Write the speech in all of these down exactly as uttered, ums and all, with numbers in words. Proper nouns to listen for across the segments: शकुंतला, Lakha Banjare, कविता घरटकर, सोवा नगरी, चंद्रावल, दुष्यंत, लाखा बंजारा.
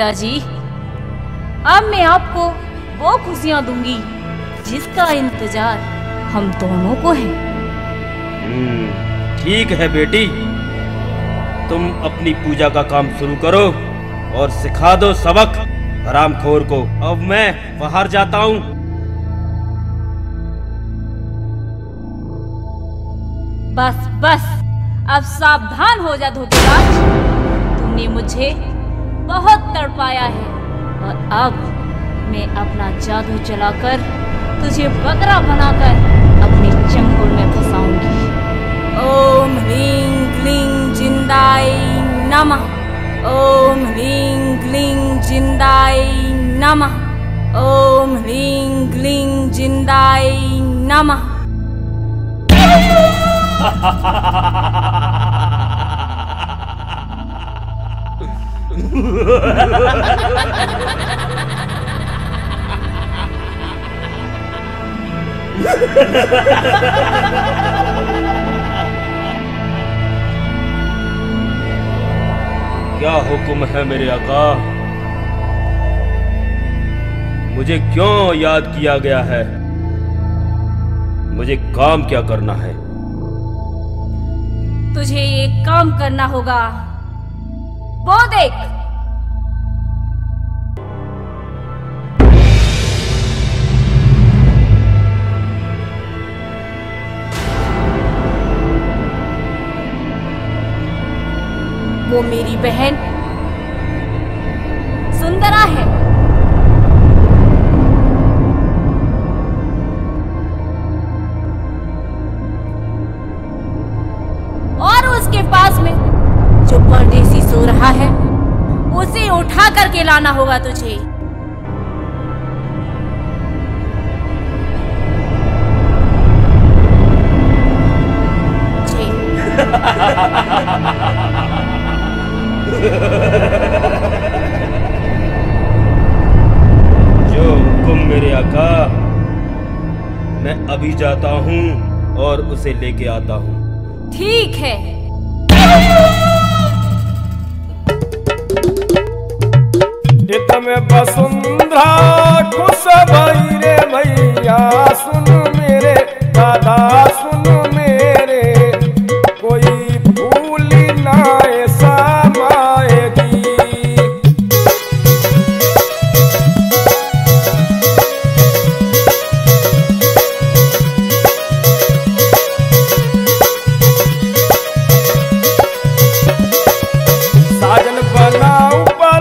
पिताजी, अब मैं आपको वो खुशियां दूंगी जिसका इंतजार हम दोनों को है। हम्म, ठीक है बेटी, तुम अपनी पूजा का काम शुरू करो और सिखा दो सबक हरामखोर को। अब मैं बाहर जाता हूँ। बस बस, अब सावधान हो जा धोखेबाज। तुमने मुझे बहुत तड़पाया है और अब मैं अपना जादू चलाकर तुझे बकरा बनाकर अपने चंगुल में फंसाऊंगी। ओम ह्रीं क्लीं जिंदाय नमः। ओम ह्रीं क्लीं जिंदाय नमः। ओम ह्रीं क्लीं जिंदाय नमः। क्या हुक्म है मेरे आका? मुझे क्यों याद किया गया है? मुझे काम क्या करना है? तुझे एक काम करना होगा। वो देख, वो मेरी बहन सुंदरा है। करके लाना होगा तुझे। जो हुक्म मेरे आका। मैं अभी जाता हूँ और उसे लेके आता हूँ। ठीक है। हित में वसुंधरा खुश भई रे मैया, सुन मेरे दादा सुन मेरे, कोई भूल ना ऐसा माएगी। साजन बना ऊपर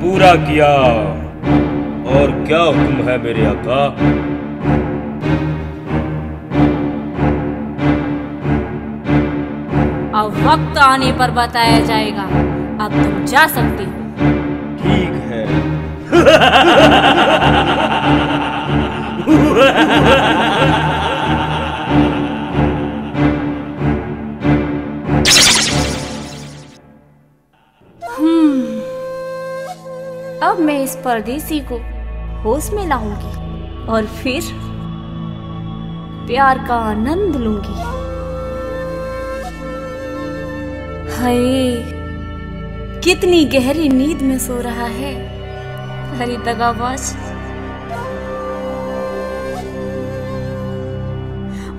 पूरा किया। और क्या हुक्म है मेरे आका? अब वक्त आने पर बताया जाएगा। अब तुम जा सकते हो। ठीक है। हम्म परदेसी को होश में लाऊंगी और फिर प्यार का आनंद लूंगी। हाय, कितनी गहरी नींद में सो रहा है हरी दगाबाज।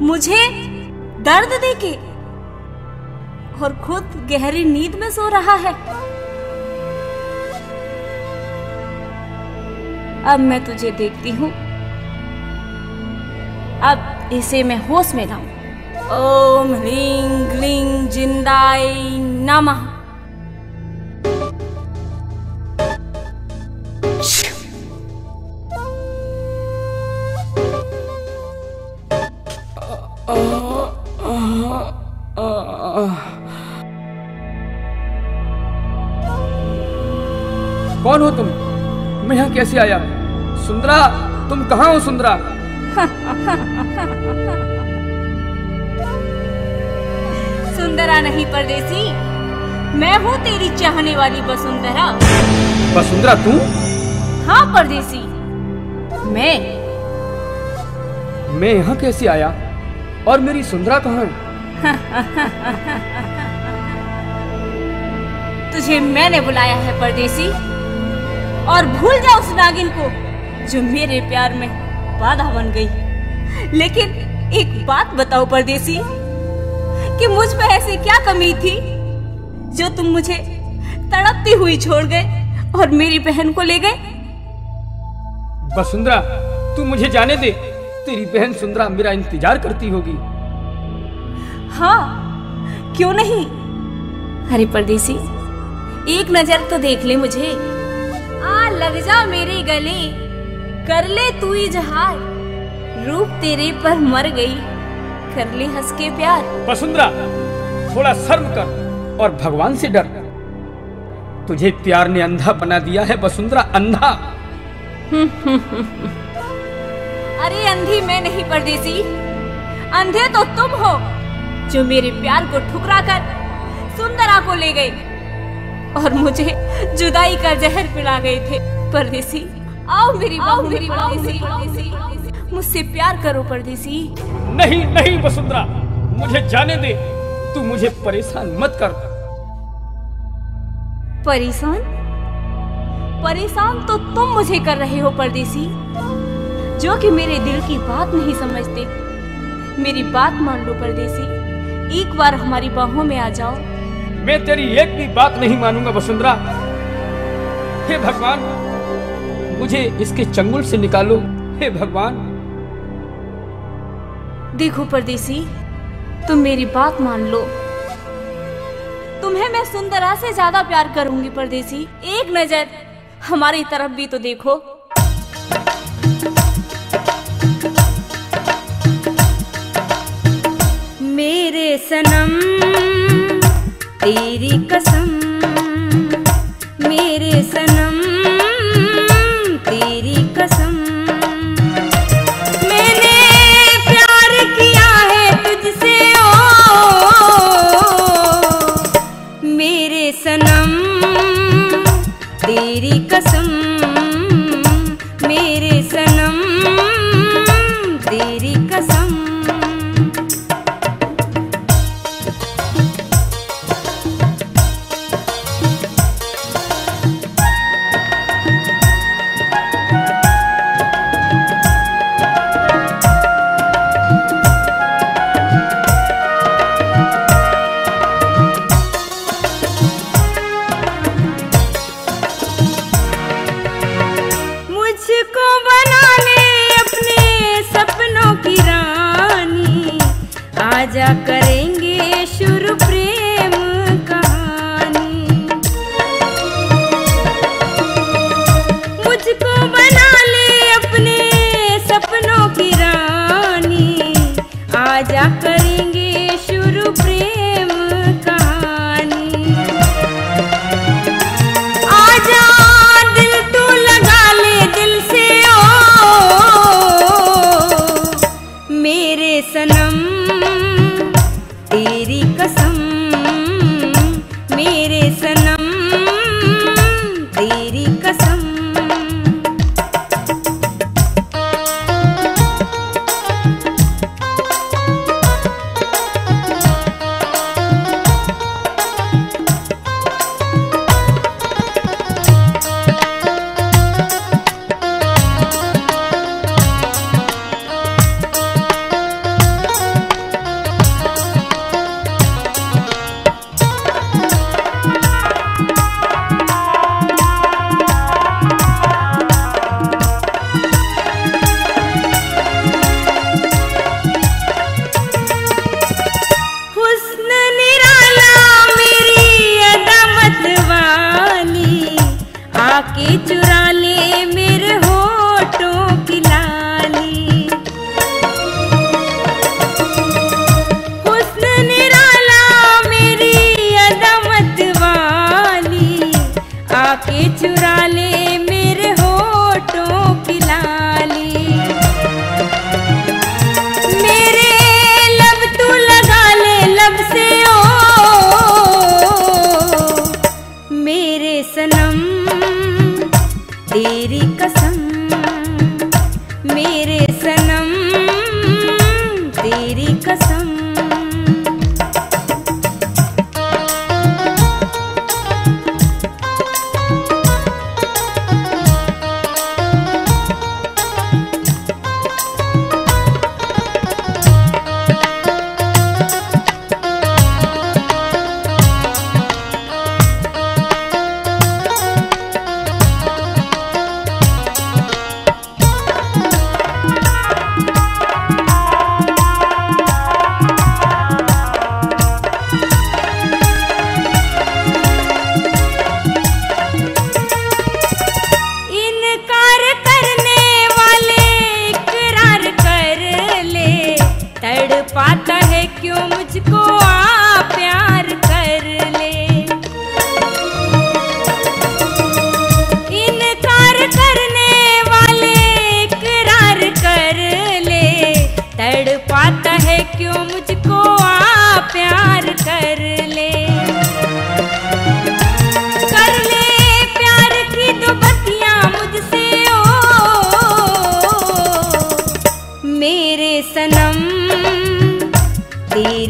मुझे दर्द देके और खुद गहरी नींद में सो रहा है। अब मैं तुझे देखती हूँ, अब इसे मैं होश में लाऊं। ओम ह्रीं क्लीं जिंदाय नमः। कौन हो तुम? मैं यहाँ कैसे आया? सुंदरा, तुम कहाँ हो सुंदरा? सुंदरा नहीं परदेसी, मैं हूँ तेरी चाहने वाली वसुंधरा। वसुंधरा तू? हाँ परदेसी, मैं। मैं यहाँ कैसे आया और मेरी सुंदरा कहाँ है? तुझे मैंने बुलाया है परदेसी, और भूल जा उस नागिन को जो मेरे प्यार में बाधा बन गई। लेकिन एक बात बताओ परदेसी, कि मुझ में ऐसी क्या कमी थी जो तुम मुझे तड़पती हुई छोड़ गए और मेरी बहन को ले गए? वसुंधरा, तू मुझे जाने दे, तेरी बहन सुंदरा मेरा इंतजार करती होगी। हाँ, क्यों नहीं। अरे परदेसी, एक नजर तो देख ले मुझे, आ लग जा मेरे गले, कर ले तू इजहार, रूप तेरे पर मर गई, कर ले हंस के प्यार। वसुंधरा, थोड़ा शर्म कर और भगवान से डर। तुझे प्यार ने अंधा बना दिया है वसुंधरा, अंधा। अरे अंधी मैं नहीं परदेसी, अंधे तो तुम हो जो मेरे प्यार को ठुकरा कर सुंदरा को ले गए और मुझे जुदाई का जहर पिला गए थे। परदेसी आओ मेरी आओ मेरी परदेसी, मुझसे प्यार करो परदेसी। नहीं नहीं वसुंधरा, मुझे जाने दे, तू मुझे परेशान मत कर। परेशान परेशान तो तुम मुझे कर रहे हो परदेसी, जो कि मेरे दिल की बात नहीं समझते। मेरी बात मान लो परदेसी, एक बार हमारी बाहों में आ जाओ। मैं तेरी एक भी बात नहीं मानूंगा वसुंधरा। हे भगवान, मुझे इसके चंगुल से निकालो। हे भगवान। देखो परदेसी, तुम मेरी बात मान लो, तुम्हें मैं सुंदरा से ज्यादा प्यार करूंगी परदेसी। एक नजर हमारी तरफ भी तो देखो। मेरे सनम तेरी कसम, मेरे सनम तेरी कसम, मैंने प्यार किया है तुझसे। ओ मेरे सनम तेरी कसम, मेरे सनम तेरी कसम।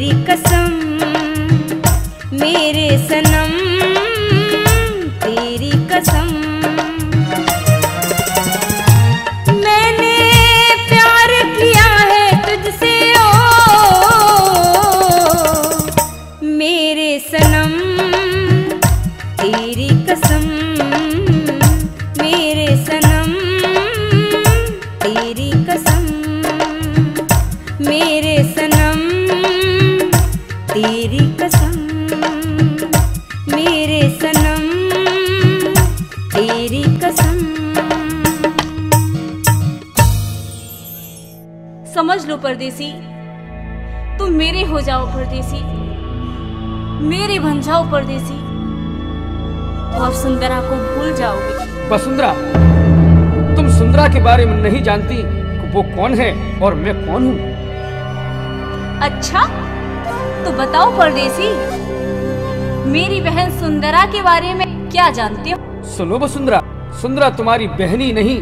तेरी कसम मेरे सनम, तेरी कसम। मैंने प्यार किया है तुझसे ओ मेरे सनम, तेरी कसम मेरे सनम, तेरी कसम मेरे सनम, तेरी कसम मेरे सनम, तेरी कसम। समझ लो परदेसी, तुम मेरे हो जाओ परदेसी, मेरे बन जाओ परदेसी, और सुंदरा को भूल जाओगे। वसुंधरा, तुम सुंदरा के बारे में नहीं जानती वो कौन है और मैं कौन हूँ। अच्छा तो बताओ परदेसी, मेरी बहन सुंदरा के बारे में क्या जानते हो? सुनो वसुंधरा, सुंदरा तुम्हारी बहनी नहीं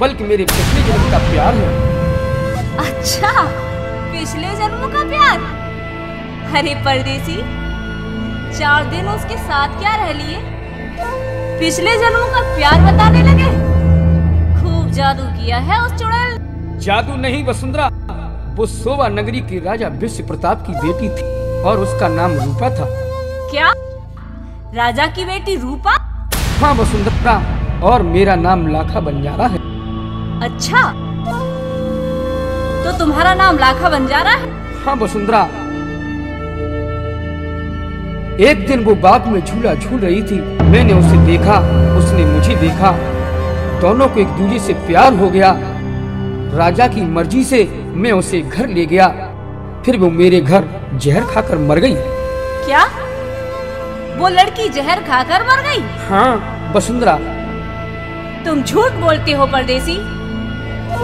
बल्कि मेरे पिछले जन्म का प्यार है। अच्छा, पिछले जन्म का प्यार। अरे परदेसी, चार दिन उसके साथ क्या रह लिए, पिछले जन्म का प्यार बताने लगे। खूब जादू किया है उस चुड़ैल। जादू नहीं वसुंधरा, वो सोवा नगरी की राजा विश्व प्रताप की बेटी थी और उसका नाम रूपा था। क्या? राजा की बेटी रूपा? हाँ वसुंधरा, और मेरा नाम लाखा बंजारा है। अच्छा, तो तुम्हारा नाम लाखा बंजारा है? हाँ वसुंधरा। एक दिन वो बाग में झूला झूल रही थी, मैंने उसे देखा, उसने मुझे देखा, दोनों को एक दूसरे से प्यार हो गया। राजा की मर्जी से मैं उसे घर ले गया, फिर वो मेरे घर जहर खाकर मर गई। क्या? वो लड़की जहर खाकर मर गई? हाँ वसुंधरा। तुम झूठ बोलते हो परदेसी,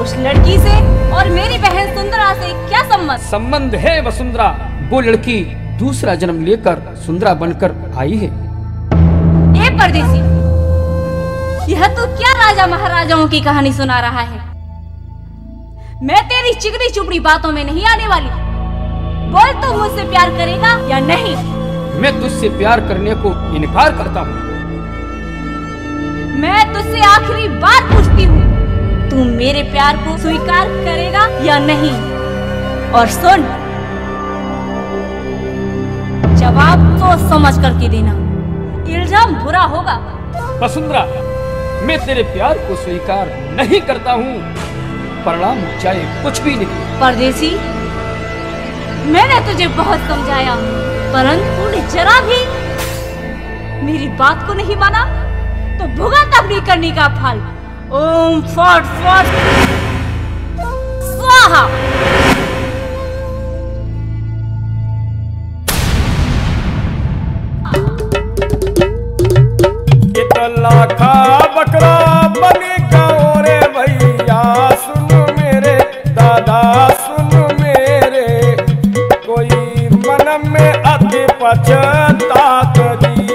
उस लड़की से और मेरी बहन सुंदरा से क्या संबंध? संबंध है वसुंधरा, वो लड़की दूसरा जन्म लेकर सुंदरा बनकर आई है। ए परदेसी, यह तो क्या राजा महाराजाओं की कहानी सुना रहा है। मैं तेरी चिकनी चुपड़ी बातों में नहीं आने वाली। बोल, तू मुझसे प्यार करेगा या नहीं? मैं तुझसे प्यार करने को इनकार करता हूँ। मैं तुझसे आखिरी बात पूछती हूँ, तू मेरे प्यार को स्वीकार करेगा या नहीं? और सुन, जवाब तो समझ करके देना, इल्जाम बुरा होगा। वसुंधरा, मैं तेरे प्यार को स्वीकार नहीं करता हूँ, परिणाम चाहे कुछ भी नहीं। परदेसी, मैंने तुझे बहुत समझाया परंतु तूने जरा भी मेरी बात को नहीं माना, तो भुगत अपनी करनी का फल। ओम फट फट स्वाहा। लाखा बकरा बन गौरे भैया, पचता करी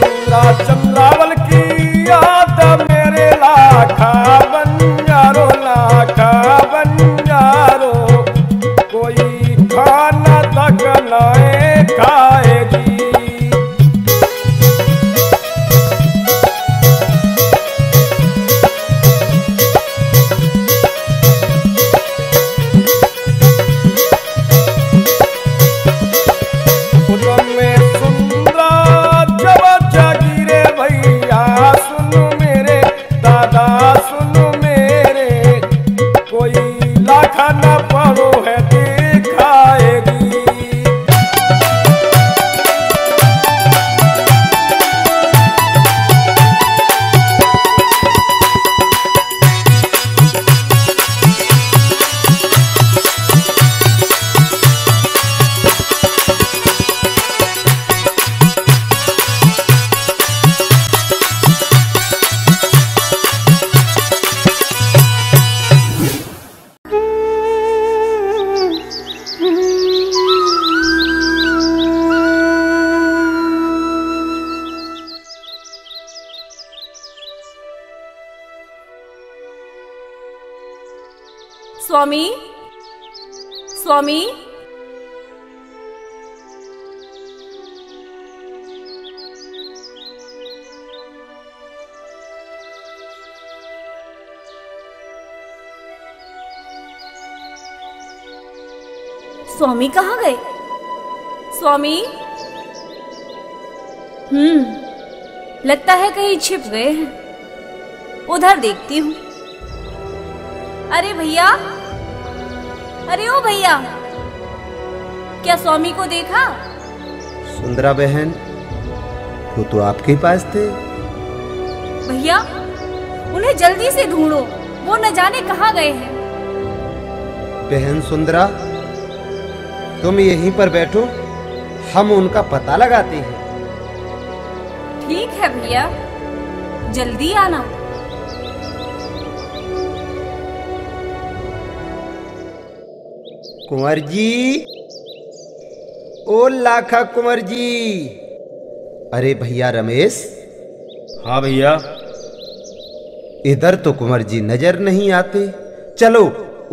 सुंदरा चंद्रावल की याद मेरे लाखा बंजारो, लाखा बंजारो कोई खाना तक लाए खाएगी। स्वामी स्वामी स्वामी कहाँ गए? स्वामी, हम्म, लगता है कहीं छिप गए हैं। उधर देखती हूँ। अरे भैया, अरे ओ भैया, क्या स्वामी को देखा? सुंदरा बहन, वो तो आपके पास थे। भैया, उन्हें जल्दी से ढूंढो, वो न जाने कहाँ गए हैं। बहन सुंदरा, तुम यहीं पर बैठो, हम उनका पता लगाते हैं। ठीक है भैया, जल्दी आना। कुंवर जी, ओ लाखा कुंवर जी। अरे भैया रमेश। हाँ भैया। इधर तो कुंवर जी नजर नहीं आते, चलो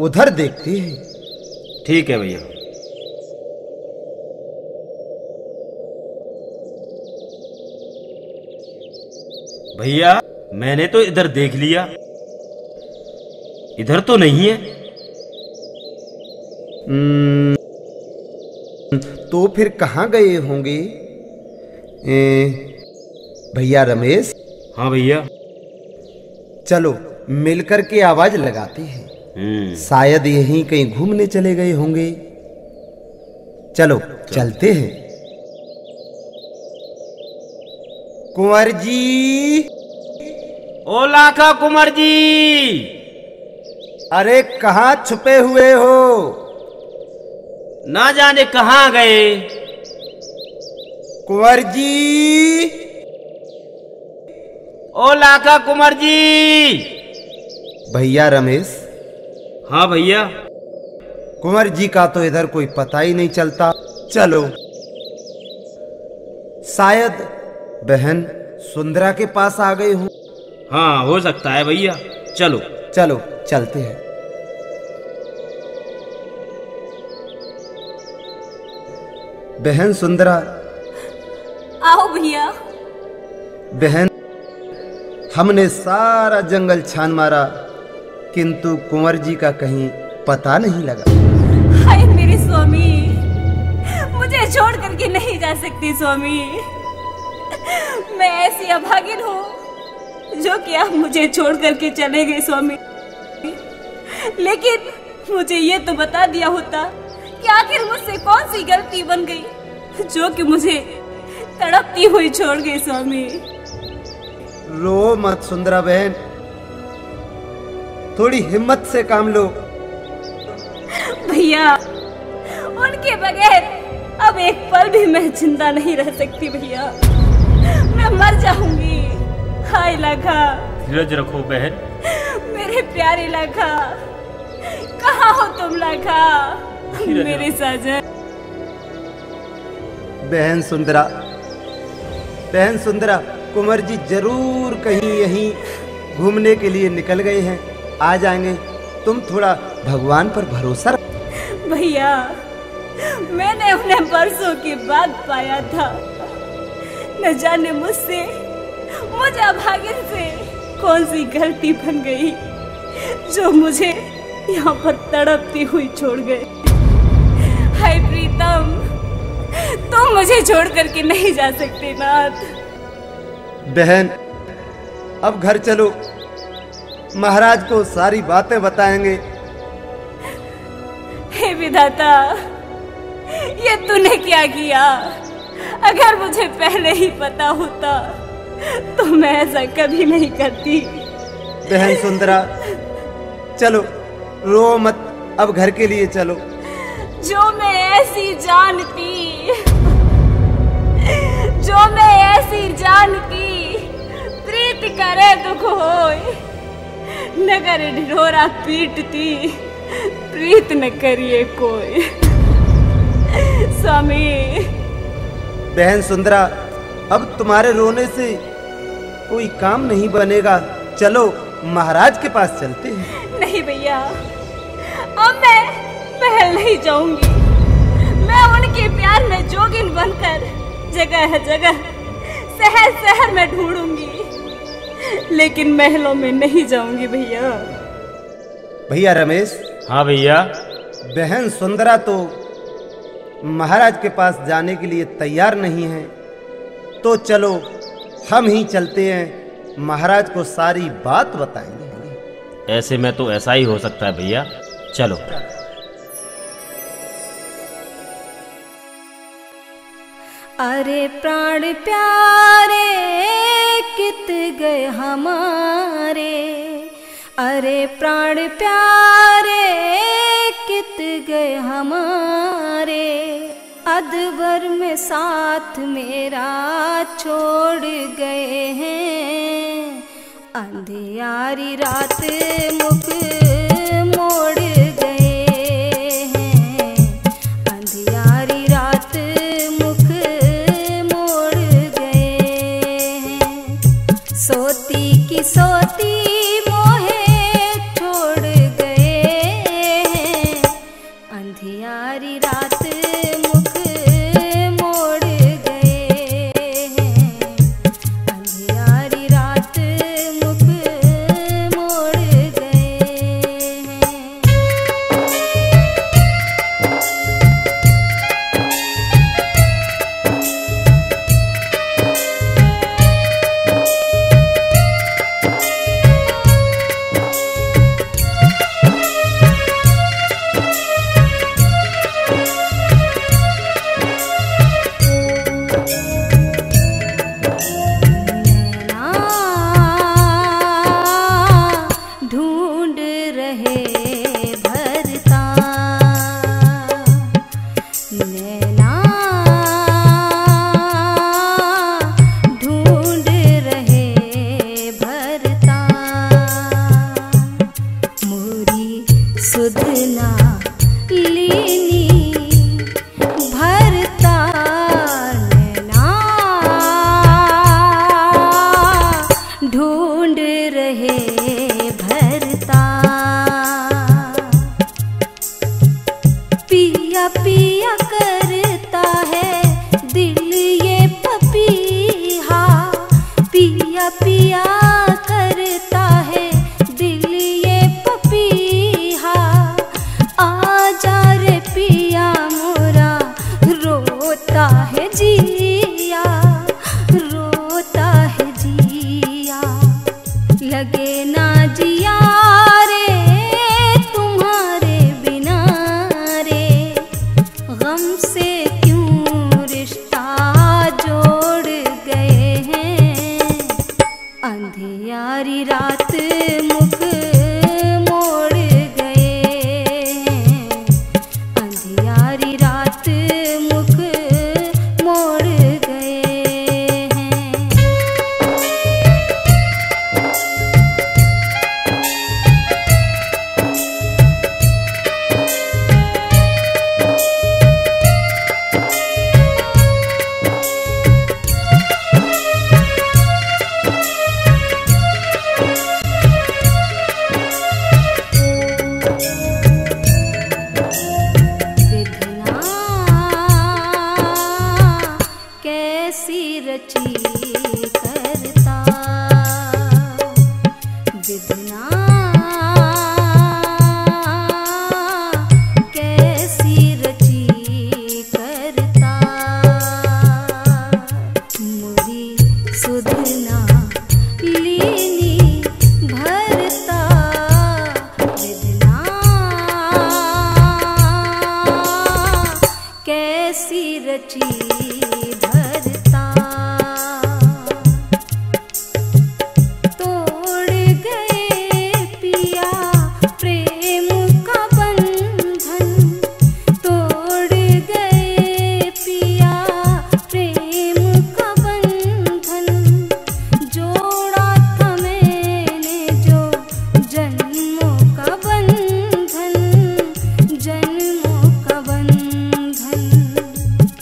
उधर देखते हैं। ठीक है भैया। भैया, मैंने तो इधर देख लिया, इधर तो नहीं है। तो फिर कहाँ गए होंगे? भैया रमेश। हाँ भैया। चलो मिलकर के आवाज लगाते हैं, शायद यहीं कहीं घूमने चले गए होंगे। चलो चलते हैं। कुंवर जी, ओ लाखा कुंवर जी। अरे कहाँ छुपे हुए हो? ना जाने कहाँ गए। कुंवर जी, ओ लाखा कुंवर जी। भैया रमेश। हाँ भैया। कुंवर जी का तो इधर कोई पता ही नहीं चलता, चलो शायद बहन सुंदरा के पास आ गए हो। हाँ, हो सकता है भैया। चलो चलो चलते हैं। बहन सुंदरा, आओ भैया। बहन, हमने सारा जंगल छान मारा, किंतु कुंवर जी का कहीं पता नहीं लगा। हाय मेरे स्वामी, मुझे छोड़ करके नहीं जा सकती स्वामी। मैं ऐसी अभागिन हूँ जो कि आप मुझे छोड़ करके चले गए स्वामी। लेकिन मुझे ये तो बता दिया होता कि आखिर मुझसे कौन सी गलती बन गई जो कि मुझे तड़पती हुई छोड़ गए स्वामी। रो मत सुंदरा बहन, थोड़ी हिम्मत से काम लो। भैया, उनके बगैर अब एक पल भी मैं जिंदा नहीं रह सकती भैया, मैं मर जाऊंगी। हाय लाखा, धीरज रखो बहन। मेरे प्यारे लाखा, कहाँ हो तुम लाखा, मेरे साजन। बहन सुंदरा, बहन सुंदरा, कुंवर जी जरूर कहीं यहीं घूमने के लिए निकल गए हैं, आ जाएंगे। तुम थोड़ा भगवान पर भरोसा रखो। भैया, मैंने उन्हें बरसों के बाद पाया था, न जाने मुझसे मुझे अभागिन से कौन सी गलती बन गई जो मुझे यहाँ पर तड़पती हुई छोड़ गए। हाय प्रीतम, तुम मुझे छोड़ करके नहीं जा सकते नाथ। बहन, अब घर चलो, महाराज को सारी बातें बताएंगे। हे विधाता, ये तूने क्या किया? अगर मुझे पहले ही पता होता तो मैं ऐसा कभी नहीं करती। बहन सुंदरा, चलो रो मत, अब घर के लिए चलो। जो मैं ऐसी जानती, जो मैं ऐसी जानती, प्रीत करे दुख होए, नगर ढिढोरा पीटती, प्रीत न करिए कोई। स्वामी। बहन सुंदरा, अब तुम्हारे रोने से कोई काम नहीं बनेगा, चलो महाराज के पास चलते हैं। नहीं भैया, ही जाऊंगी। मैं उनके प्यार में जोगिन बनकर जगह जगह शहर शहर में ढूंढूंगी, लेकिन महलों में नहीं जाऊंगी। भैया भैया रमेश। हाँ भैया। बहन सुंदरा तो महाराज के पास जाने के लिए तैयार नहीं है, तो चलो हम ही चलते हैं, महाराज को सारी बात बताएंगे। ऐसे में तो ऐसा ही हो सकता है भैया, चलो। अरे प्राण प्यारे कित गए हमारे, अरे प्राण प्यारे कित गए हमारे, अदबर में साथ मेरा छोड़ गए हैं, अंधियारी रात मुख मोड़ गए हैं, अंधियारी रात मुख मोड़ गए हैं, सोती की सोती मोहे छोड़ गए हैं, अंधियारी रात मुख मोड़ गए हैं, अंधियारी रात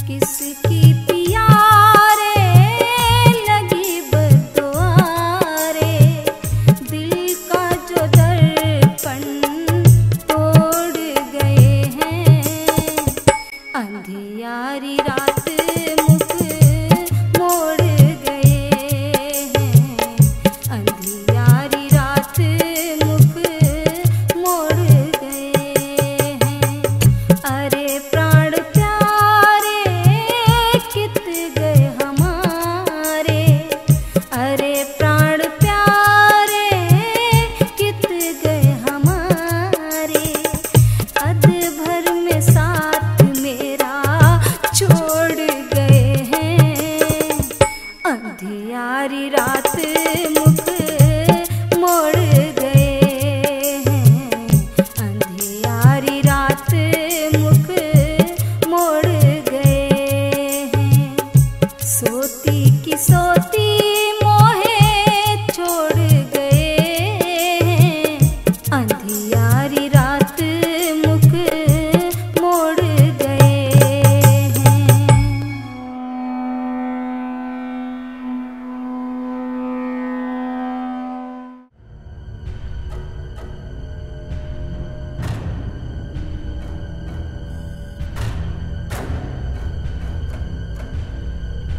किसी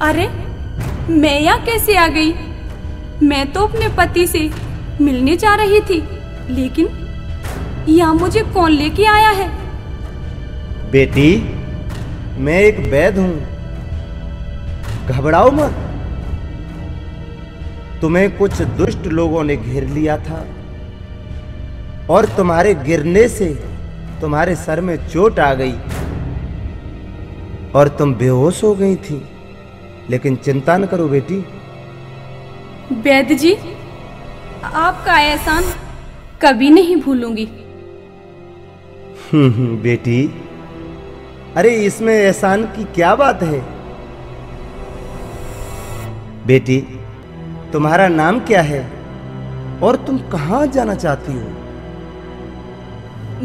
अरे मैं यहाँ कैसे आ गई? मैं तो अपने पति से मिलने जा रही थी, लेकिन यहाँ मुझे कौन लेके आया है? बेटी, मैं एक वैद्य हूँ, घबराओ मत। तुम्हें कुछ दुष्ट लोगों ने घेर लिया था और तुम्हारे गिरने से तुम्हारे सर में चोट आ गई और तुम बेहोश हो गई थी, लेकिन चिंता न करो बेटी। वैद्य जी, आपका एहसान कभी नहीं भूलूंगी। बेटी, अरे इसमें एहसान की क्या बात है? बेटी, तुम्हारा नाम क्या है और तुम कहाँ जाना चाहती हो?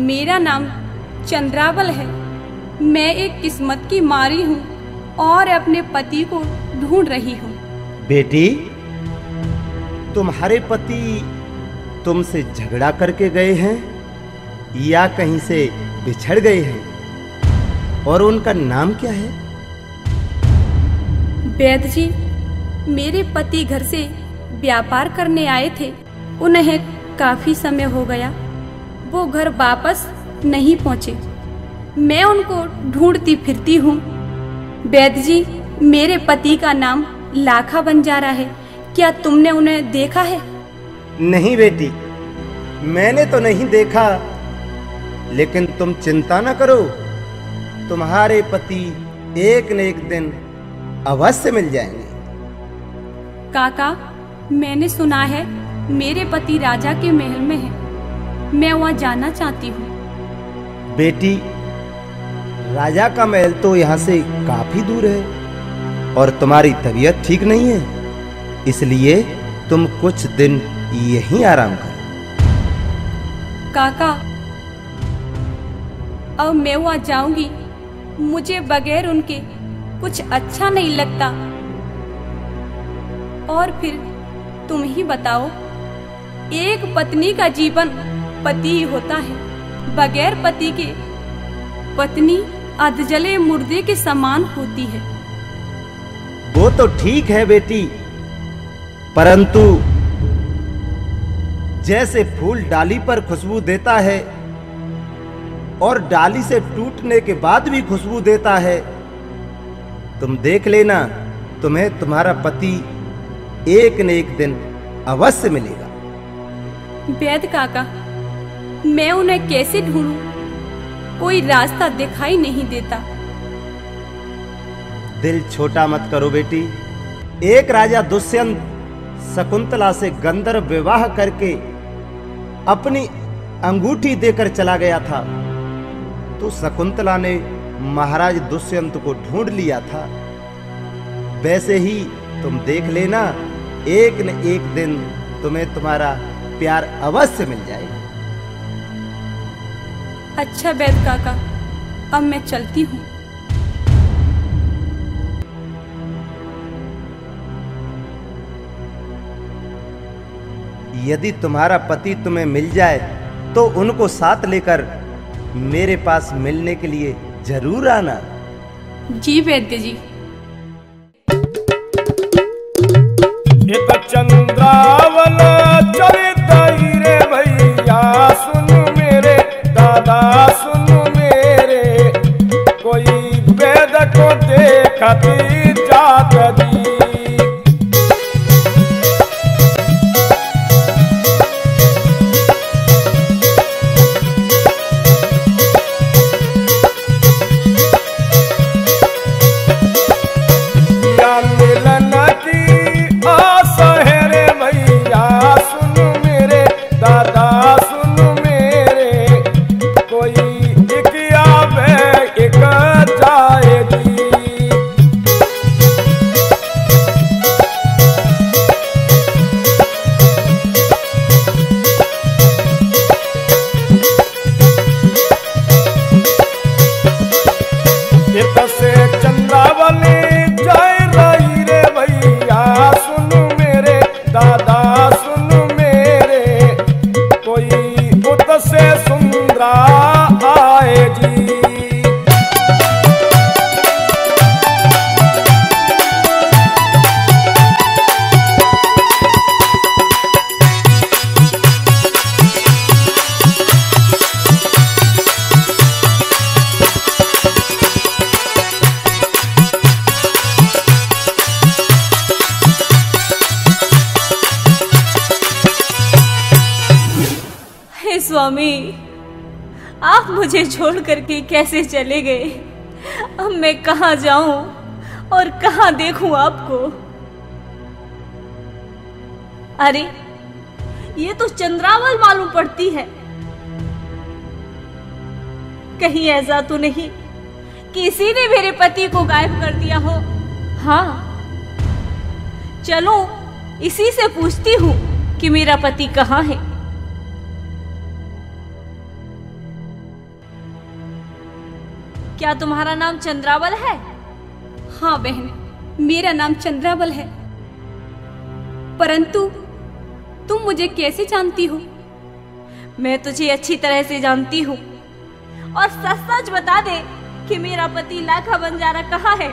मेरा नाम चंद्रावल है। मैं एक किस्मत की मारी हूँ और अपने पति को ढूंढ रही हूँ। बेटी, तुम्हारे पति तुमसे झगड़ा करके गए हैं या कहीं से बिछड़ गए हैं, और उनका नाम क्या है? वैद्य जी, मेरे पति घर से व्यापार करने आए थे, उन्हें काफी समय हो गया, वो घर वापस नहीं पहुँचे। मैं उनको ढूंढती फिरती हूँ। वैद्य जी, मेरे पति का नाम लाखा बंजारा है, क्या तुमने उन्हें देखा है? नहीं बेटी, मैंने तो नहीं देखा, लेकिन तुम चिंता ना करो, तुम्हारे पति एक न एक दिन अवश्य मिल जाएंगे। काका, मैंने सुना है मेरे पति राजा के महल में है, मैं वहाँ जाना चाहती हूँ। बेटी, राजा का महल तो यहाँ से काफी दूर है और तुम्हारी तबीयत ठीक नहीं है, इसलिए तुम कुछ दिन यहीं आराम करो। काका, अब मैं वहाँ जाऊंगी, मुझे बगैर उनके कुछ अच्छा नहीं लगता। और फिर तुम ही बताओ, एक पत्नी का जीवन पति ही होता है, बगैर पति के पत्नी अधजले मुर्दे के समान होती है। वो तो ठीक है बेटी, परंतु जैसे फूल डाली पर खुशबू देता है और डाली से टूटने के बाद भी खुशबू देता है, तुम देख लेना, तुम्हें तुम्हारा पति एक न एक दिन अवश्य मिलेगा। वैद्य काका, मैं उन्हें कैसे ढूंढूं? कोई रास्ता दिखाई नहीं देता। दिल छोटा मत करो बेटी। एक राजा दुष्यंत शकुंतला से गंधर्व विवाह करके अपनी अंगूठी देकर चला गया था, तो शकुंतला ने महाराज दुष्यंत को ढूंढ लिया था। वैसे ही तुम देख लेना, एक न एक दिन तुम्हें तुम्हारा प्यार अवश्य मिल जाएगा। अच्छा वैद्य काका, अब मैं चलती हूँ। यदि तुम्हारा पति तुम्हें मिल जाए तो उनको साथ लेकर मेरे पास मिलने के लिए जरूर आना। जी वैद्य जी। एक चंद्रावल चरित रे भैया, सुन मेरे दादा सुन मेरे, कोई वेद को देखती जात दी। स्वामी, आप मुझे छोड़ करके कैसे चले गए। अब मैं कहाँ जाऊं और कहाँ देखूं आपको। अरे ये तो चंद्रावल मालूम पड़ती है। कहीं ऐसा तो नहीं किसी ने मेरे पति को गायब कर दिया हो। हाँ चलो इसी से पूछती हूँ कि मेरा पति कहाँ है। क्या तुम्हारा नाम चंद्रावल है? हाँ बहन, मेरा नाम चंद्रावल है, परंतु तुम मुझे कैसे जानती हो? मैं तुझे अच्छी तरह से जानती हूँ, और सच सच बता दे कि मेरा पति लाखा बंजारा कहाँ है।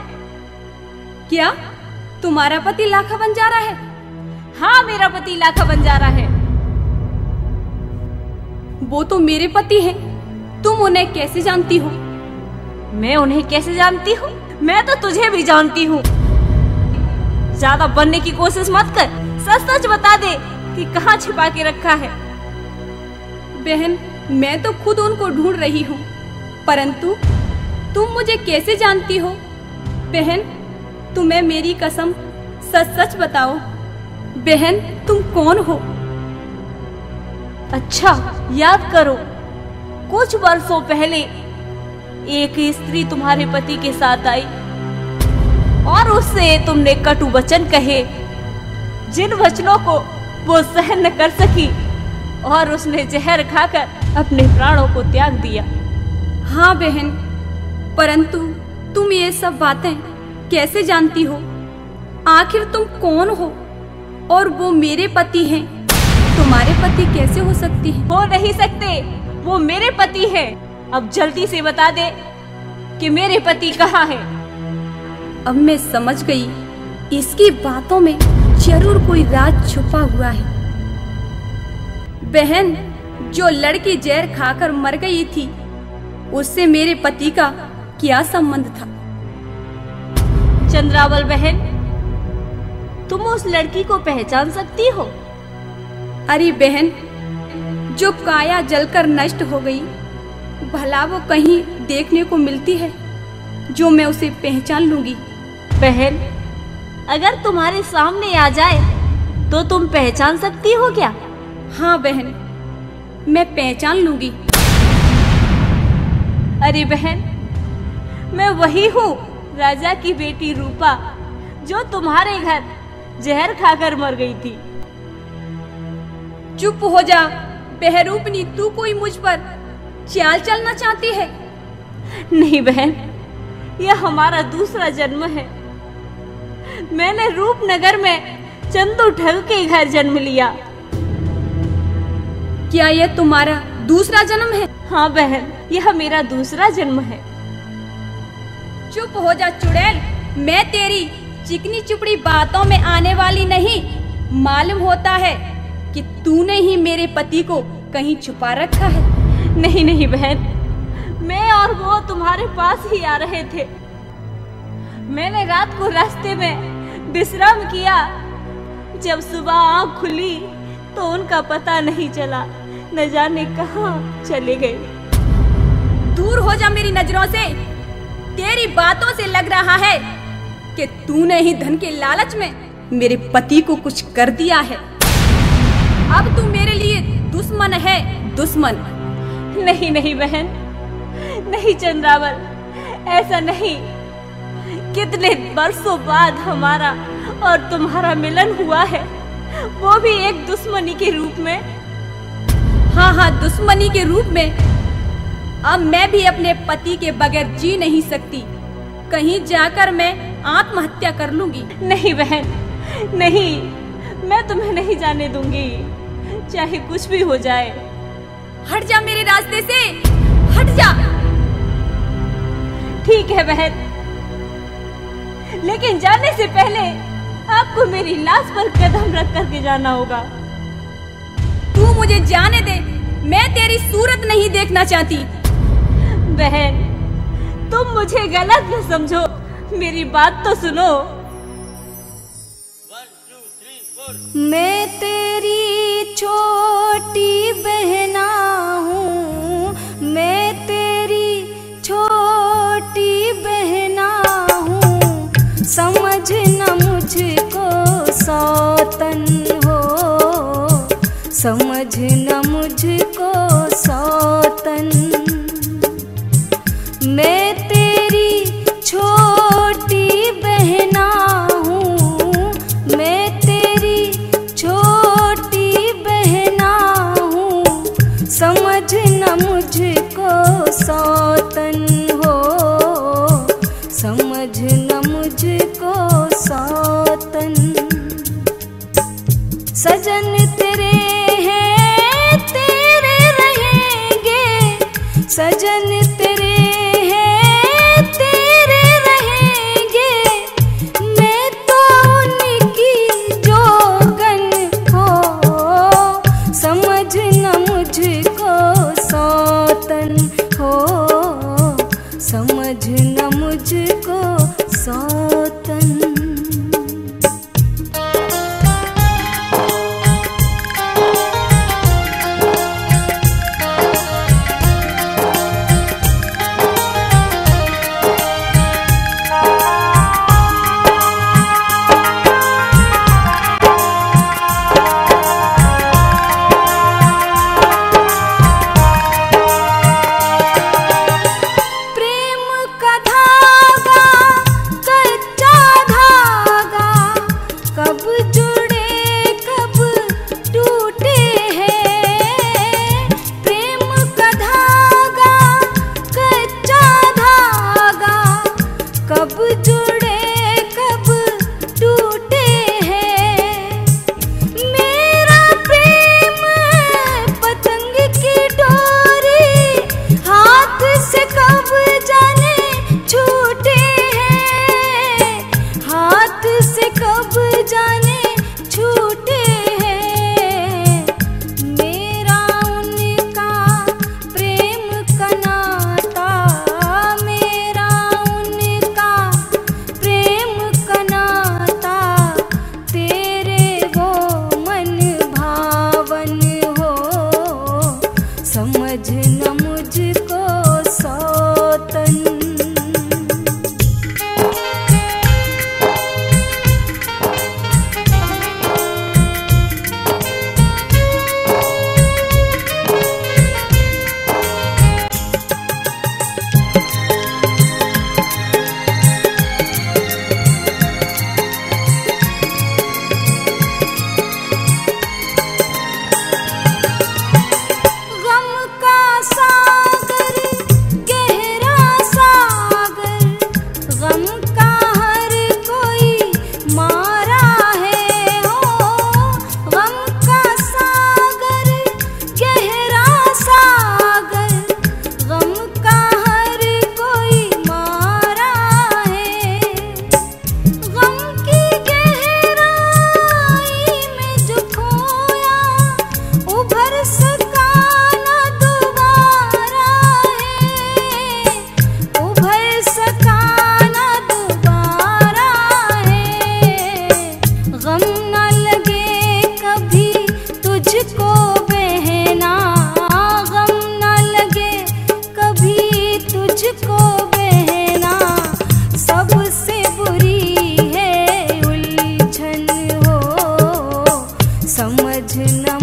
क्या तुम्हारा पति लाखा बंजारा है? हाँ मेरा पति लाखा बंजारा है। वो तो मेरे पति हैं, तुम उन्हें कैसे जानती हो? मैं उन्हें कैसे जानती हूँ? मैं तो तुझे भी जानती हूँ। ज्यादा बनने की कोशिश मत कर, सच सच बता दे कि कहाँ छिपा के रखा है। बहन मैं तो खुद उनको ढूंढ रही हूँ, परंतु तुम मुझे कैसे जानती हो? बहन तुम्हें मेरी कसम, सच सच बताओ बहन तुम कौन हो? अच्छा याद करो, कुछ वर्षों पहले एक स्त्री तुम्हारे पति के साथ आई और उससे तुमने कटु वचन कहे, जिन वचनों को वो सहन न कर सकी और उसने जहर खाकर अपने प्राणों को त्याग दिया। हाँ बहन, परंतु तुम ये सब बातें कैसे जानती हो? आखिर तुम कौन हो और वो मेरे पति हैं? तुम्हारे पति कैसे हो सकती है? हो नहीं सकते, वो मेरे पति हैं। अब जल्दी से बता दे कि मेरे पति कहाँ है। अब मैं समझ गई, इसकी बातों में जरूर कोई राज छुपा हुआ है। बहन जो लड़की जहर खाकर मर गई थी, उससे मेरे पति का क्या संबंध था? चंद्रावल बहन, तुम उस लड़की को पहचान सकती हो? अरे बहन, जो काया जलकर नष्ट हो गई, भला वो कहीं देखने को मिलती है जो मैं उसे पहचान लूंगी? बहन अगर तुम्हारे सामने आ जाए तो तुम पहचान सकती हो क्या? हाँ बहन मैं पहचान लूंगी। अरे बहन मैं वही हूँ, राजा की बेटी रूपा, जो तुम्हारे घर जहर खाकर मर गई थी। चुप हो जा बहरूपनी, तू कोई मुझ पर चाल चलना चाहती है? नहीं बहन, यह हमारा दूसरा जन्म है। मैंने रूपनगर में चंदू ठग के घर जन्म लिया। क्या यह तुम्हारा दूसरा जन्म है? हाँ बहन, यह मेरा दूसरा जन्म है। चुप हो जा चुड़ैल, मैं तेरी चिकनी चुपड़ी बातों में आने वाली नहीं। मालूम होता है कि तूने ही मेरे पति को कहीं छुपा रखा है। नहीं नहीं बहन, मैं और वो तुम्हारे पास ही आ रहे थे। मैंने रात को रास्ते में विश्राम किया, जब सुबह आँख खुली तो उनका पता नहीं चला, न जाने कहाँ चले गए। दूर हो जा मेरी नजरों से, तेरी बातों से लग रहा है कि तूने ही धन के लालच में मेरे पति को कुछ कर दिया है। अब तू मेरे लिए दुश्मन है, दुश्मन। नहीं नहीं बहन, नहीं चंद्रावल, ऐसा नहीं। कितने वर्षों बाद हमारा और तुम्हारा मिलन हुआ है, वो भी एक दुश्मनी के रूप में। हाँ हाँ दुश्मनी के रूप में। अब मैं भी अपने पति के बगैर जी नहीं सकती, कहीं जाकर मैं आत्महत्या कर लूंगी। नहीं बहन नहीं, मैं तुम्हें नहीं जाने दूंगी, चाहे कुछ भी हो जाए। हट जा मेरे रास्ते से, हट जा। ठीक है बहन, लेकिन जाने से पहले आपको मेरी लाश पर कदम रख कर के जाना होगा। तू मुझे जाने दे, मैं तेरी सूरत नहीं देखना चाहती। बहन तुम मुझे गलत न समझो, मेरी बात तो सुनो। One, two, three, four. मैं तेरी छोटी बहना हूँ। वतन हो, समझना मुझको सौतन। सजन तेरे हैं तेरे रहेंगे, सजन तेरे हैं तेरे रहेंगे, मैं तो उनकी जोगन हो, समझना मुझको सौतन हो, समझना मुझको सौतन। समझना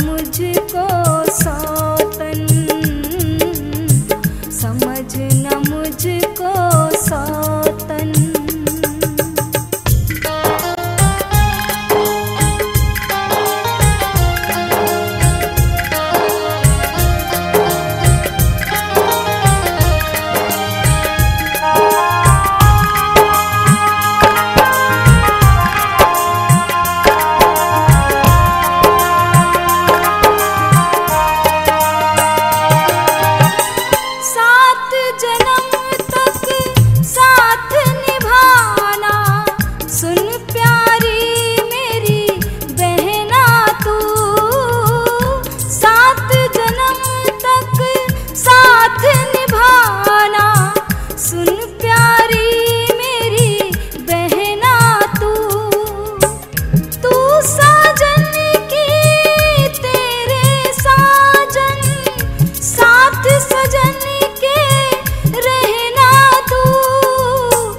मुझको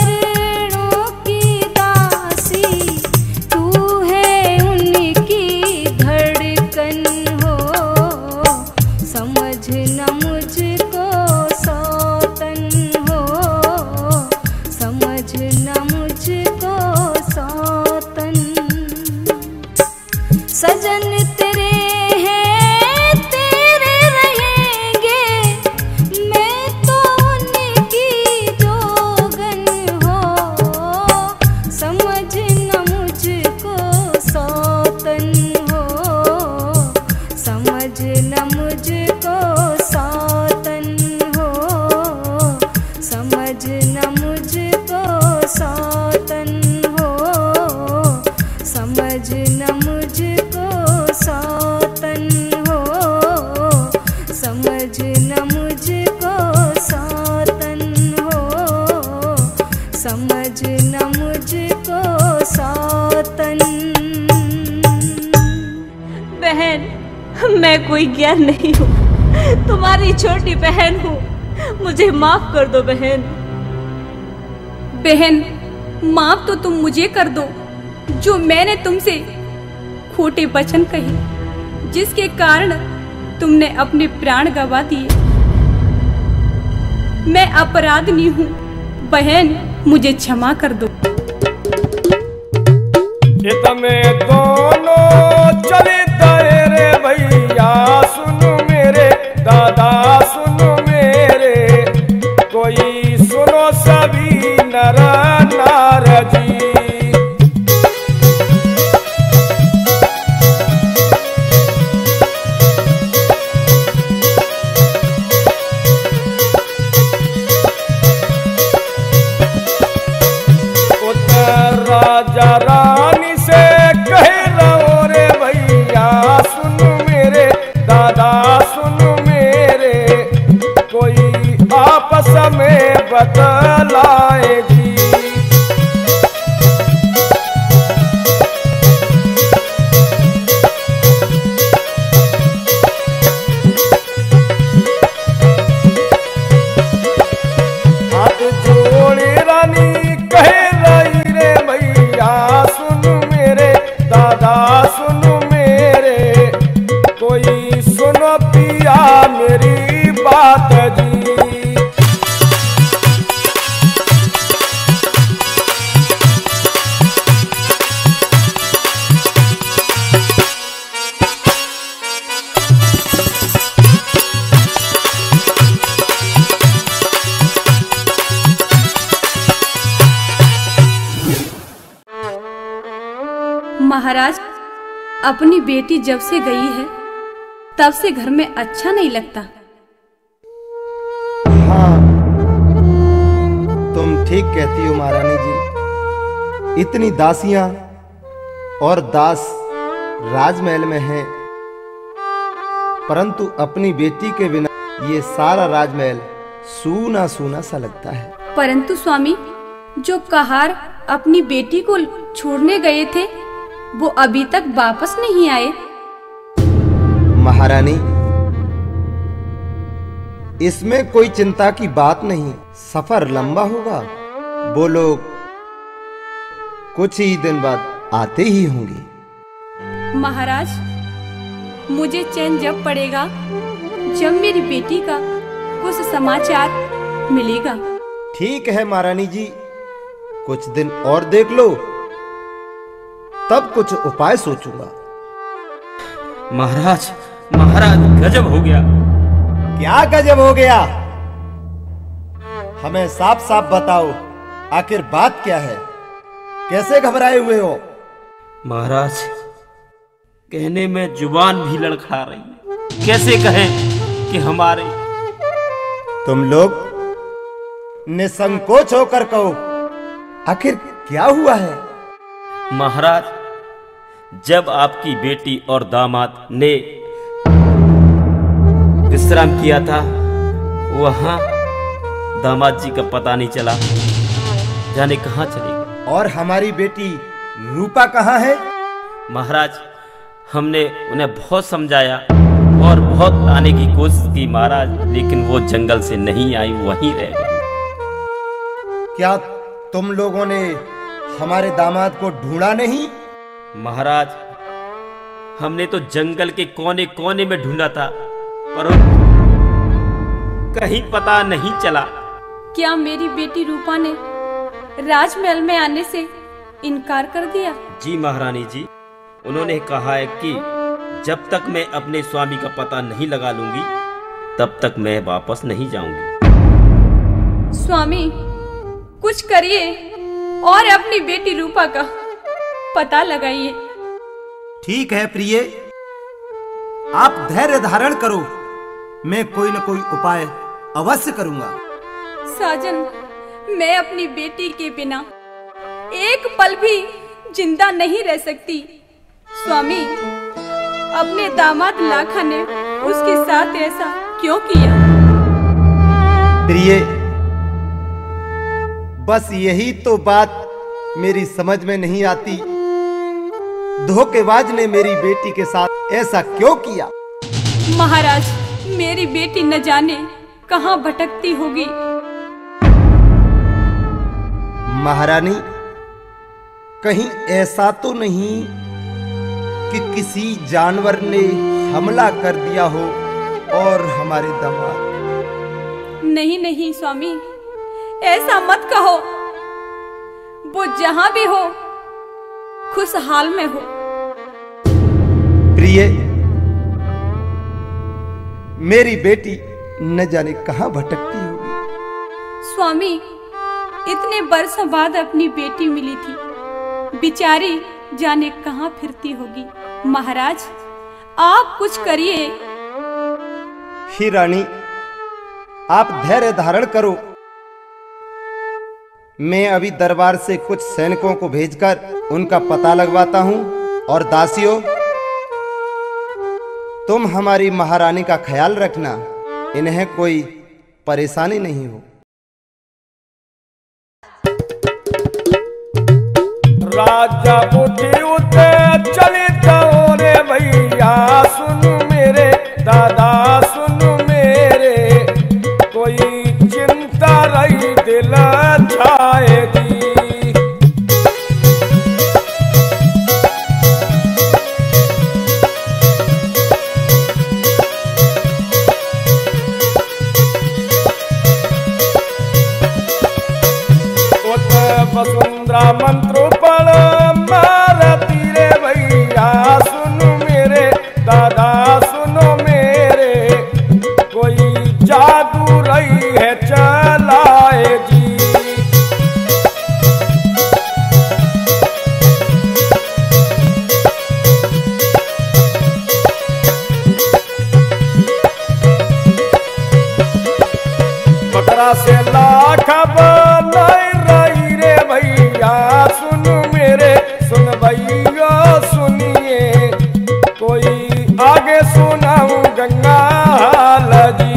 सौतन हो, समझना मुझको सौतन। बहन, मैं कोई ज्ञान नहीं हूँ, तुम्हारी छोटी बहन हूँ, मुझे माफ कर दो बहन। बहन, माफ तो तुम मुझे कर दो जो मैंने तुमसे खोटे वचन कहे, जिसके कारण तुमने अपने प्राण गवा दिए। मैं अपराधनी हूँ बहन, मुझे क्षमा कर दो। इतने दोनों चले तेरे भैया, सुन मेरे दादा, सुन मेरे कोई, सुनो सभी नर नार जी। रानी से कह रहो रे भैया, सुन मेरे दादा, सुन मेरे कोई, आपस में बतलाएगी। हाथ जोड़े रानी कहे मेरी बात जी। महाराज, अपनी बेटी जब से गई है तब से घर में अच्छा नहीं लगता। हाँ, तुम ठीक कहती हो महारानी जी। इतनी दासियां और दास राजमहल में हैं, परंतु अपनी बेटी के बिना ये सारा राजमहल सूना सूना सा लगता है। परंतु स्वामी, जो कहार अपनी बेटी को छोड़ने गए थे वो अभी तक वापस नहीं आए। महारानी, इसमें कोई चिंता की बात नहीं, सफर लंबा होगा, वो लोग कुछ ही दिन बाद आते ही होंगे। महाराज, मुझे चैन जब पड़ेगा जब मेरी बेटी का कुछ समाचार मिलेगा। ठीक है महारानी जी, कुछ दिन और देख लो, तब कुछ उपाय सोचूंगा। महाराज, महाराज गजब हो गया। क्या गजब हो गया? हमें साफ साफ बताओ, आखिर बात क्या है? कैसे घबराए हुए हो? महाराज, कहने में जुबान भी लड़खड़ा रही है, कैसे कहें कि हमारे। तुम लोग निसंकोच होकर कहो, आखिर क्या हुआ है? महाराज, जब आपकी बेटी और दामाद ने विश्राम किया था, वहां दामाद जी का पता नहीं चला, जाने कहां चली गई। और हमारी बेटी रूपा कहां है? महाराज, हमने उन्हें बहुत समझाया और बहुत लाने की कोशिश की महाराज, लेकिन वो जंगल से नहीं आई, वहीं रह गई। क्या तुम लोगों ने हमारे दामाद को ढूंढा नहीं? महाराज, हमने तो जंगल के कोने कोने में ढूंढा था, पर कहीं पता नहीं चला। क्या मेरी बेटी रूपा ने राजमहल में आने से इनकार कर दिया? जी महारानी जी, उन्होंने कहा है कि जब तक मैं अपने स्वामी का पता नहीं लगा लूंगी तब तक मैं वापस नहीं जाऊंगी। स्वामी, कुछ करिए और अपनी बेटी रूपा का पता लगाइए। ठीक है प्रिय, आप धैर्य धारण करो, मैं कोई न कोई उपाय अवश्य करूंगा। साजन, मैं अपनी बेटी के बिना एक पल भी जिंदा नहीं रह सकती। स्वामी, अपने दामाद लाखा ने उसके साथ ऐसा क्यों किया? प्रिय, बस यही तो बात मेरी समझ में नहीं आती। धोखेबाज ने मेरी बेटी के साथ ऐसा क्यों किया? महाराज, मेरी बेटी न जाने कहां भटकती होगी। महारानी, कहीं ऐसा तो नहीं कि किसी जानवर ने हमला कर दिया हो और हमारे दामाद? नहीं नहीं स्वामी, ऐसा मत कहो। वो जहां भी हो खुशहाल में हो। प्रिय, मेरी बेटी न जाने कहां भटकती होगी। स्वामी, इतने वर्षों बाद अपनी बेटी मिली थी, बेचारी जाने कहां फिरती होगी। महाराज, आप कुछ करिए। ही रानी, आप धैर्य धारण करो। मैं अभी दरबार से कुछ सैनिकों को भेजकर उनका पता लगवाता हूं। और दासियों, तुम हमारी महारानी का ख्याल रखना, इन्हें कोई परेशानी नहीं हो। राजा बुद्धि उते चले जाओ रे भैया, सुन मेरे दादा सुन मेरे, कोई चिंता रही दिल छाएगी। वसुंधरा मंत्र पढ़ मारती रे भैया, सुन मेरे दादा सुनो मेरे, कोई जादू रही है चलाए जी। बकरा से लाखा बनाई भैया, सुन मेरे सुन भैया सुनिए, कोई आगे सुनाऊं गंगा हाल जी।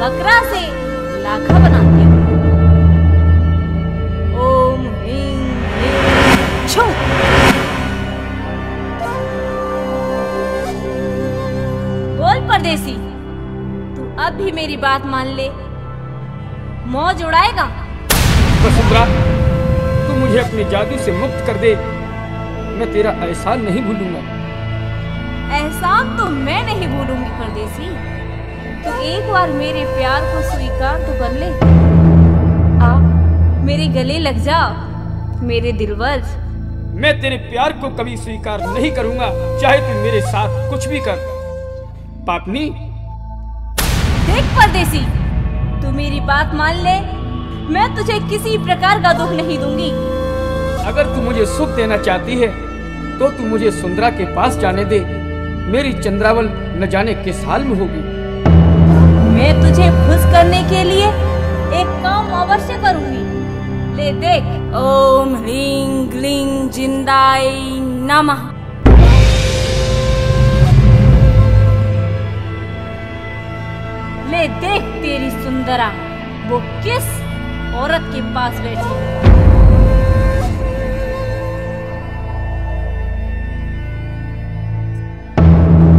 बकरा से लाखा बनाती हूँ। ओम ह्रीम ह्रीम छो। बोल परदेसी, तू अब भी मेरी बात मान ले, मौज उड़ाएगा। वसुंधरा, तू मुझे अपने जादू से मुक्त कर दे, मैं तेरा एहसान नहीं भूलूंगा। एहसान तो मैं नहीं भूलूंगी परदेसी, तो एक बार मेरे प्यार को स्वीकार तो कर ले। आ, मेरे गले लग जा मेरे दिलवर। मैं तेरे प्यार को कभी स्वीकार नहीं करूंगा, चाहे तू मेरे साथ कुछ भी कर। पापनी, देख परदेसी, तू मेरी बात मान ले, मैं तुझे किसी प्रकार का दुख नहीं दूंगी। अगर तू मुझे सुख देना चाहती है तो तू मुझे सुंदरा के पास जाने दे। मेरी चंद्रावल न जाने किस हाल में होगी। मैं तुझे खुश करने के लिए एक काम अवश्य करूंगी। ले देख, ओम ह्रीम क्लीं जिंदाय नमः। ले देख तेरी सुंदरा, वो किस औरत के पास बैठी है।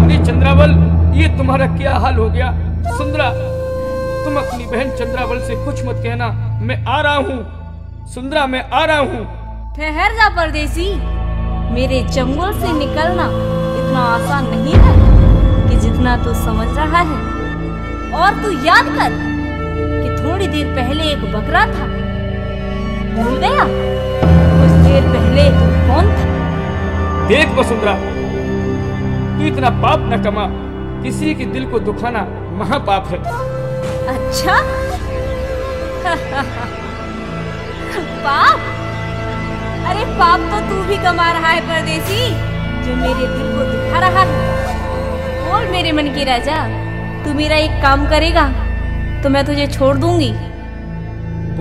अरे चंद्रावल, ये तुम्हारा क्या हाल हो गया? सुंदरा, तुम अपनी बहन चंद्रावल से कुछ मत कहना, मैं आ रहा हूँ। सुंदरा, मैं आ रहा हूँ। ठहर जा परदेसी, मेरे जंगल से निकलना इतना आसान नहीं है कि जितना तू समझ रहा है। और तू याद कर कि थोड़ी देर पहले एक बकरा था, भूल गया? कुछ देर पहले तू कौन था? देख वसुंधरा, तू इतना पाप न कमा, किसी के दिल को दुखाना महापाप है। अच्छा, पाप? अरे पाप तो तू भी कमा रहा है परदेसी, जो मेरे दिल को दुखा रहा है। बोल मेरे मन की राजा, तू मेरा एक काम करेगा तो मैं तुझे छोड़ दूंगी।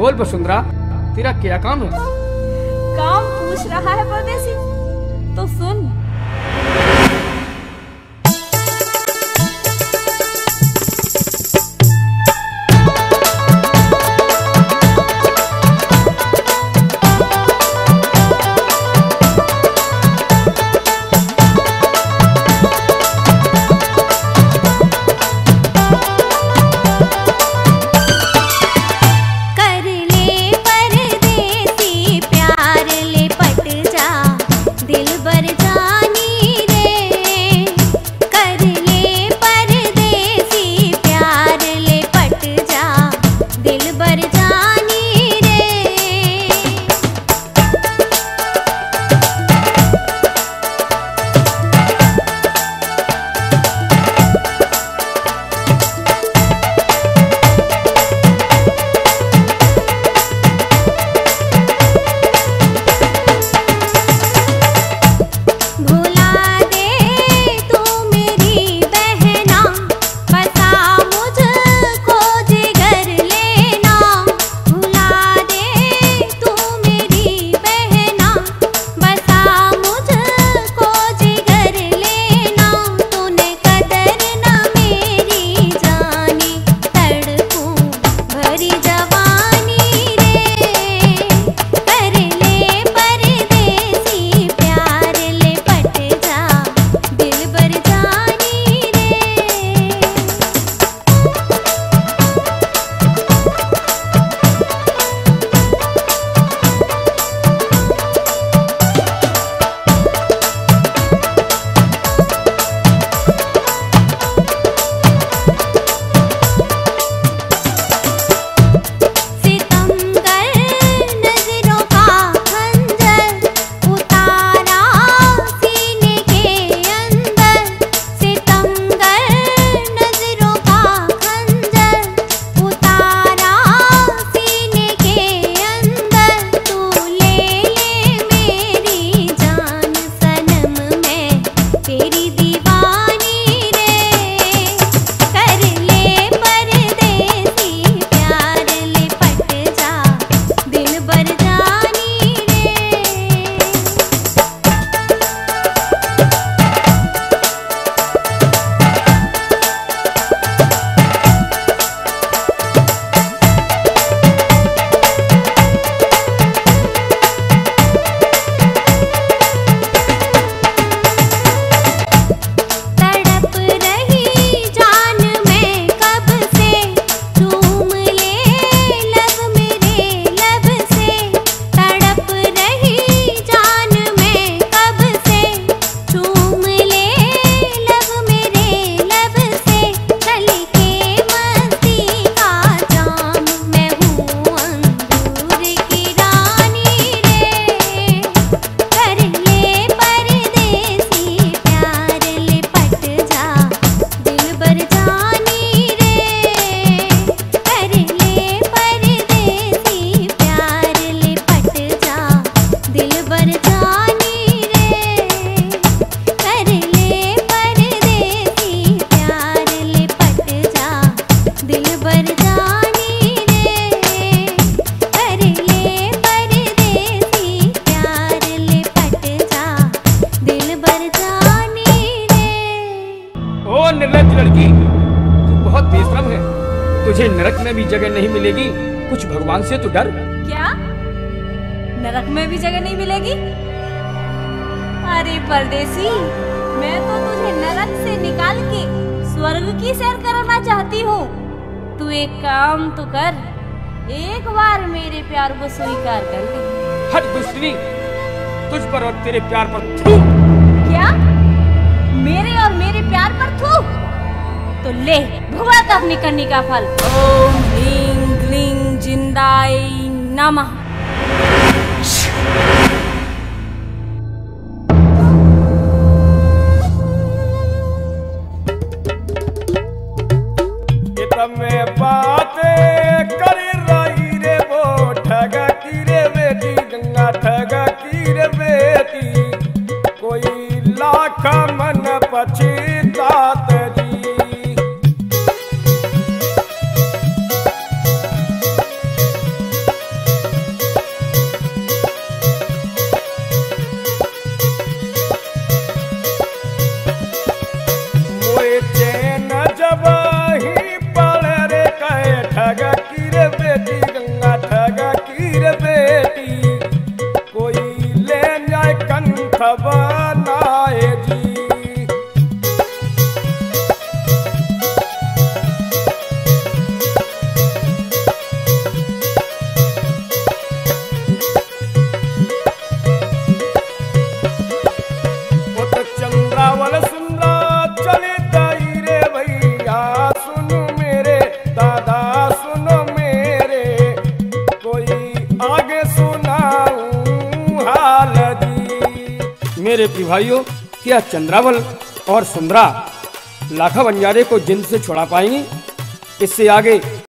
बोल वसुंधरा, तेरा क्या काम है? काम पूछ रहा है परदेसी, तो सुन। तुझे नरक में भी जगह नहीं मिलेगी, कुछ भगवान से तो डर। क्या नरक में भी जगह नहीं मिलेगी? अरे परदेसी, मैं तो तुझे नरक से निकाल के स्वर्ग की सैर कराना चाहती हूँ। तू एक काम तो कर, एक बार मेरे प्यार को स्वीकार कर ले। हट दुश्मनी, तुझ पर और तेरे प्यार पर थू। क्या मेरे और मेरे प्यार पर थू? तो ले भुगत अपनी करनी का फल। ओम ह्रीं क्लीं जिंदाय नमः। गंगा ठगा की रे बेटी, कोई लाखा मन पछीता तेरी मोए चैन जब ही पड़े रे कहे ठग की रे बेटी गंगा ठग की रे बेटी कोई ले जाए कंठ बनाए जी। मेरे प्रिय भाइयों, क्या चंद्रावल और सुंदरा लाखा बंजारे को जिंद से छुड़ा पाएंगी? इससे आगे